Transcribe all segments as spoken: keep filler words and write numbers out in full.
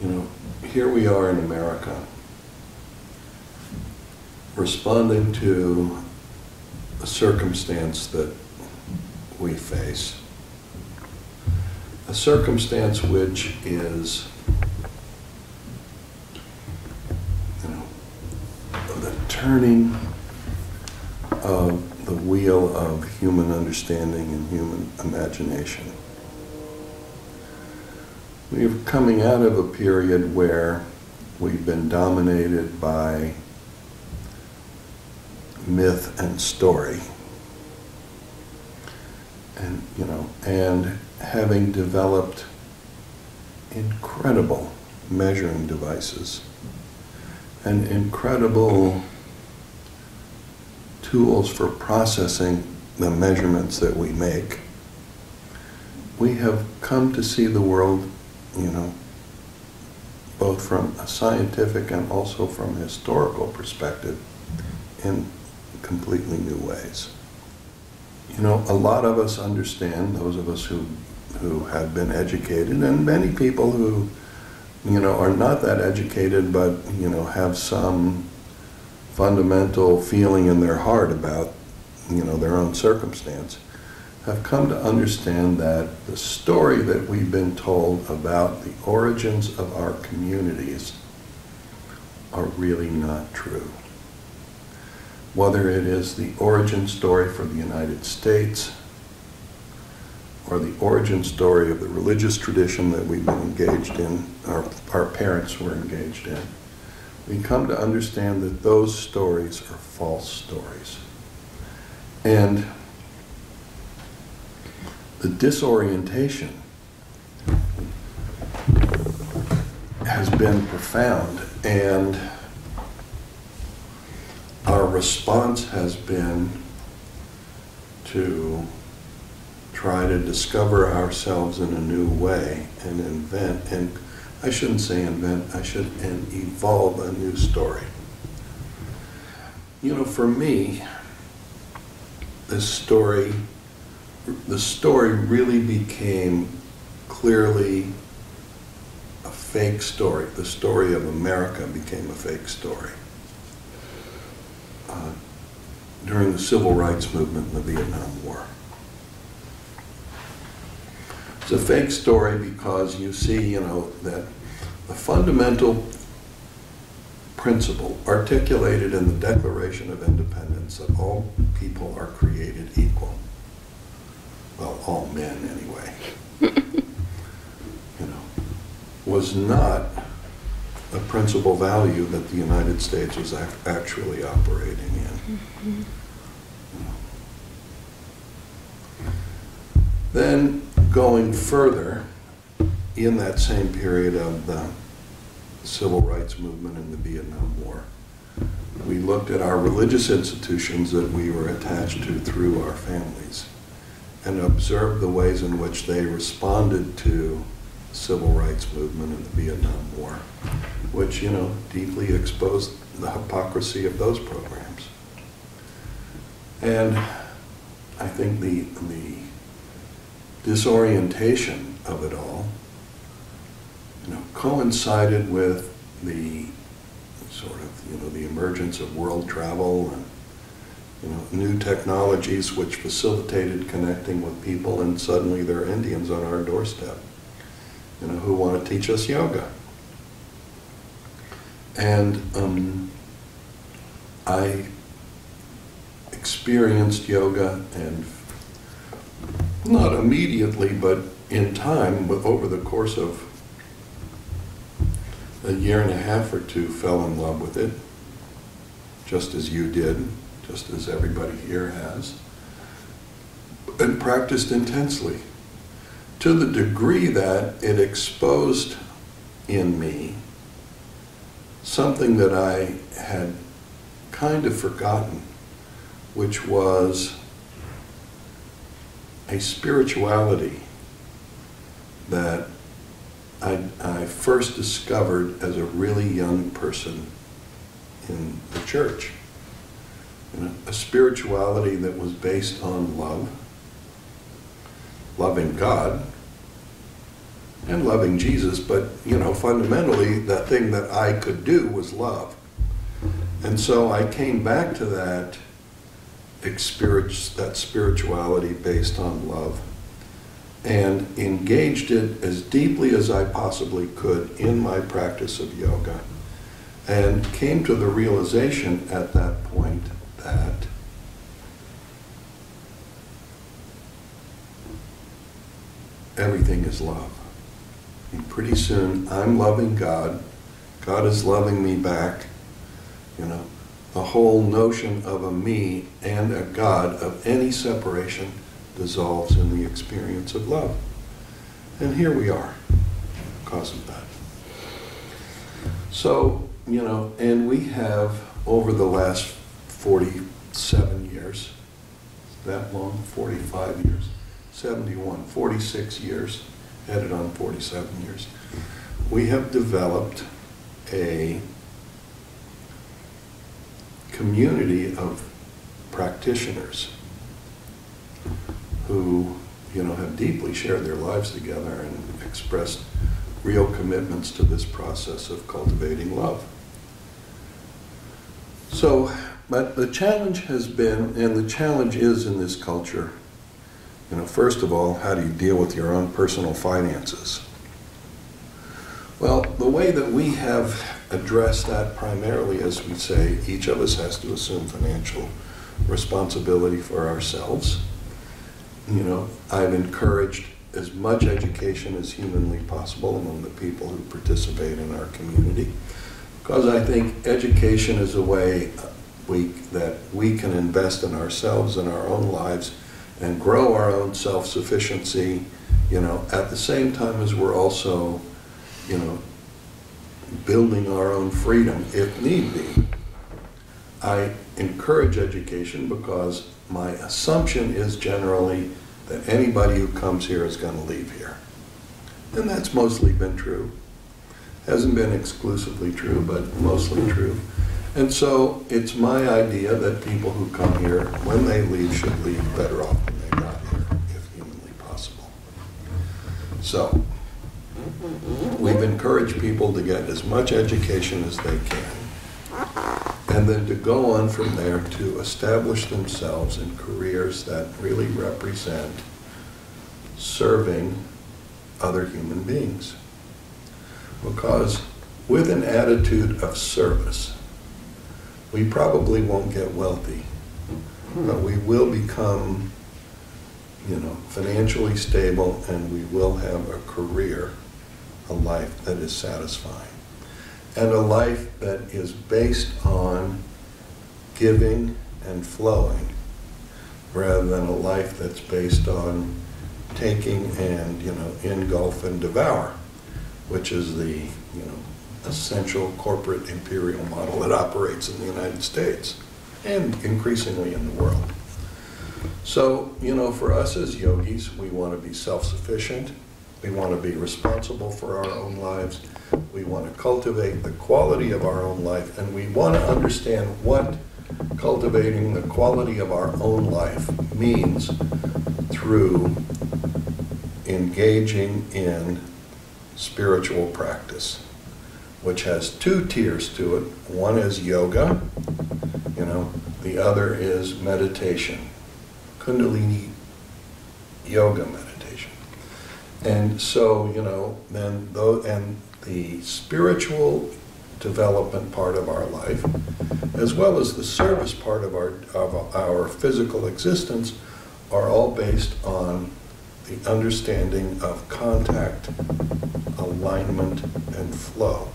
You know, here we are in America, responding to a circumstance that we face, a circumstance which is, you know, the turning of the wheel of human understanding and human imagination. We're coming out of a period where we've been dominated by myth and story, and you know, and having developed incredible measuring devices and incredible tools for processing the measurements that we make, we have come to see the world, you know, both from a scientific and also from a historical perspective in completely new ways. You know, a lot of us understand, those of us who, who have been educated, and many people who, you know, are not that educated but, you know, have some fundamental feeling in their heart about, you know, their own circumstance, have come to understand that the story that we've been told about the origins of our communities are really not true. Whether it is the origin story for the United States or the origin story of the religious tradition that we've been engaged in, our, our parents were engaged in, we come to understand that those stories are false stories. And the disorientation has been profound, and our response has been to try to discover ourselves in a new way and invent, and I shouldn't say invent, I should and evolve a new story. You know, for me, this story, the story really became clearly a fake story. The story of America became a fake story. Uh, during the Civil Rights Movement in the Vietnam War. It's a fake story because you see, you know, that the fundamental principle articulated in the Declaration of Independence that all people are created equal. Well, all men anyway, you know, was not the principal value that the United States was ac actually operating in. Mm-hmm. Then going further, in that same period of the Civil Rights Movement and the Vietnam War, we looked at our religious institutions that we were attached to through our families and observed the ways in which they responded to the Civil Rights Movement and the Vietnam War, which, you know, deeply exposed the hypocrisy of those programs. And I think the, the disorientation of it all, you know, coincided with the sort of, you know, the emergence of world travel and, you know, new technologies which facilitated connecting with people, and suddenly there are Indians on our doorstep, you know, who want to teach us yoga. And um, I experienced yoga, and not immediately, but in time, over the course of a year and a half or two, fell in love with it, just as you did, just as everybody here has, and practiced intensely, to the degree that it exposed in me something that I had kind of forgotten, which was a spirituality that I, I first discovered as a really young person in the church. You know, a spirituality that was based on love, loving God, and loving Jesus, but you know, fundamentally, the thing that I could do was love. And so I came back to that experience, that spirituality based on love, and engaged it as deeply as I possibly could in my practice of yoga, and came to the realization at that point that everything is love. And pretty soon I'm loving God, God is loving me back. You know, the whole notion of a me and a God, of any separation, dissolves in the experience of love. And here we are, because of that. So, you know, and we have, over the last forty-seven years, that long, forty-five years, seventy-one, forty-six years, headed on forty-seven years, we have developed a community of practitioners who, you know, have deeply shared their lives together and expressed real commitments to this process of cultivating love. So, but the challenge has been, and the challenge is in this culture, you know, first of all, how do you deal with your own personal finances? Well, the way that we have addressed that primarily is, we say, each of us has to assume financial responsibility for ourselves. You know, I've encouraged as much education as humanly possible among the people who participate in our community, because I think education is a way we, that we can invest in ourselves and our own lives and grow our own self-sufficiency, you know, at the same time as we're also, you know, building our own freedom if need be. I encourage education because my assumption is generally that anybody who comes here is going to leave here. And that's mostly been true. Hasn't been exclusively true, but mostly true. And so it's my idea that people who come here, when they leave, should leave better off than they got here, if humanly possible. So we've encouraged people to get as much education as they can, and then to go on from there to establish themselves in careers that really represent serving other human beings. Because with an attitude of service, we probably won't get wealthy, but we will become, you know, financially stable, and we will have a career, a life that is satisfying, and a life that is based on giving and flowing, rather than a life that's based on taking and, you know, engulf and devour, which is the, you know, essential corporate imperial model that operates in the United States and increasingly in the world. So, you know, for us as yogis, we want to be self-sufficient. We want to be responsible for our own lives. We want to cultivate the quality of our own life, and we want to understand what cultivating the quality of our own life means through engaging in spiritual practice, which has two tiers to it. One is yoga, you know, the other is meditation, Kundalini yoga meditation. And so, you know, then though, and the spiritual development part of our life, as well as the service part of our of our physical existence, are all based on the understanding of contact, alignment, and flow,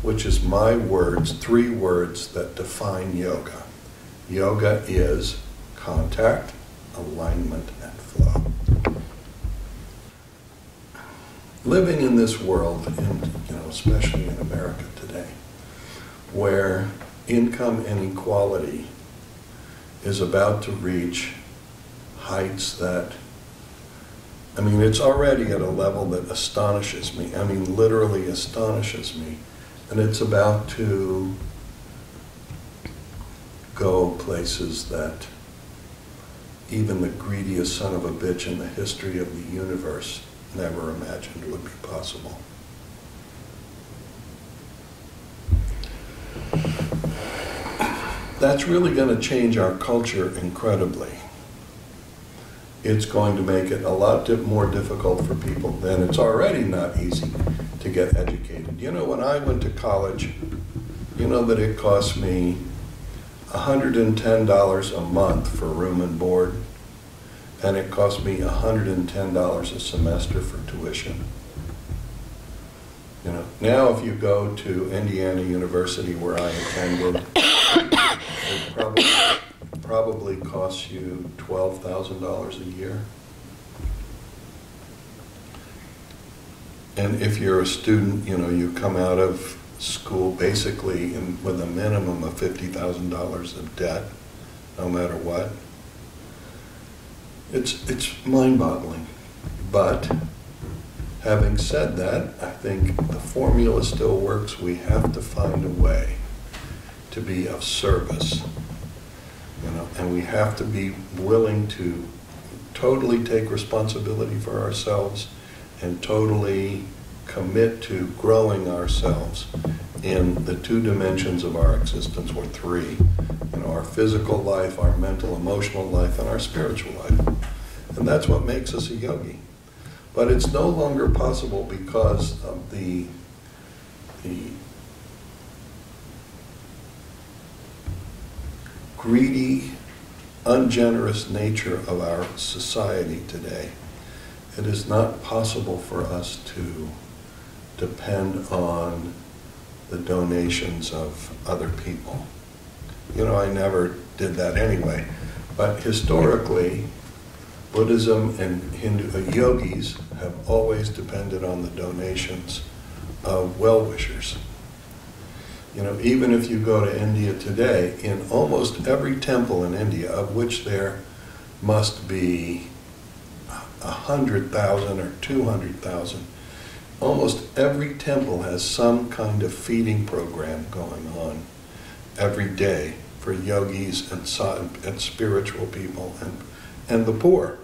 which is my words, three words that define yoga. Yoga is contact, alignment, and flow. Living in this world, and, you know, especially in America today, where income inequality is about to reach heights that, I mean, it's already at a level that astonishes me. I mean, literally astonishes me. And it's about to go places that even the greediest son of a bitch in the history of the universe never imagined would be possible. That's really going to change our culture incredibly. It's going to make it a lot more difficult for people than it's already not easy to get educated. You know, when I went to college, you know that it cost me one hundred ten dollars a month for room and board, and it cost me one hundred ten dollars a semester for tuition. You know, now if you go to Indiana University, where I attended, it probably, probably costs you twelve thousand dollars a year. And if you're a student, you know, you come out of school basically in, with a minimum of fifty thousand dollars of debt, no matter what. It's, it's mind-boggling. But having said that, I think the formula still works. We have to find a way to be of service, you know, and we have to be willing to totally take responsibility for ourselves and totally commit to growing ourselves in the two dimensions of our existence, or three, you know, our physical life, our mental, emotional life, and our spiritual life. And that's what makes us a yogi. But it's no longer possible because of the, the greedy, ungenerous nature of our society today. It is not possible for us to depend on the donations of other people. You know, I never did that anyway. But historically, Buddhism and Hindu uh, yogis have always depended on the donations of well-wishers. You know, even if you go to India today, in almost every temple in India, of which there must be a hundred thousand or two hundred thousand, almost every temple has some kind of feeding program going on every day for yogis and, and spiritual people and, and the poor.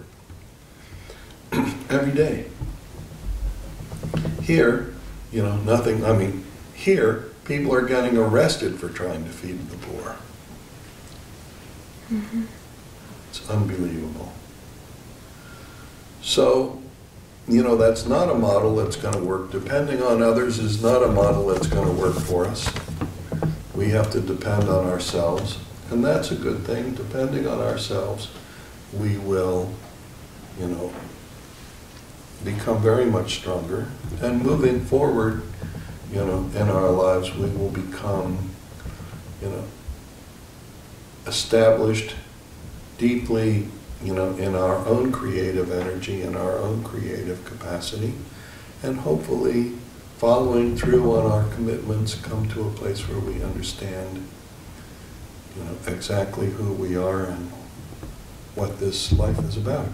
Every day. Here, you know, nothing, I mean, here, people are getting arrested for trying to feed the poor. Mm-hmm. It's unbelievable. So, you know, that's not a model that's going to work. Depending on others is not a model that's going to work for us. We have to depend on ourselves, and that's a good thing. Depending on ourselves, we will, you know, become very much stronger. And moving forward, you know, in our lives, we will become, you know, established deeply, you know, in our own creative energy, in our own creative capacity, and hopefully following through on our commitments, come to a place where we understand, you know, exactly who we are and what this life is about.